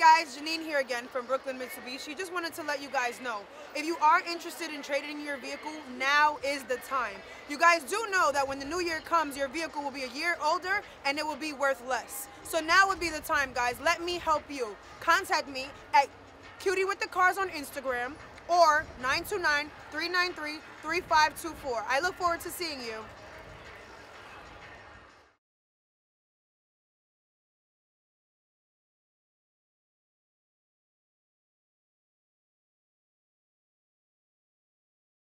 guys, Janine here again from Brooklyn Mitsubishi. Just wanted to let you guys know, if you are interested in trading your vehicle, now is the time. You guys do know that when the new year comes, your vehicle will be a year older and it will be worth less. So now would be the time, guys. Let me help you. Contact me at Cutie with the Cars on Instagram or 929-393-3524. I look forward to seeing you.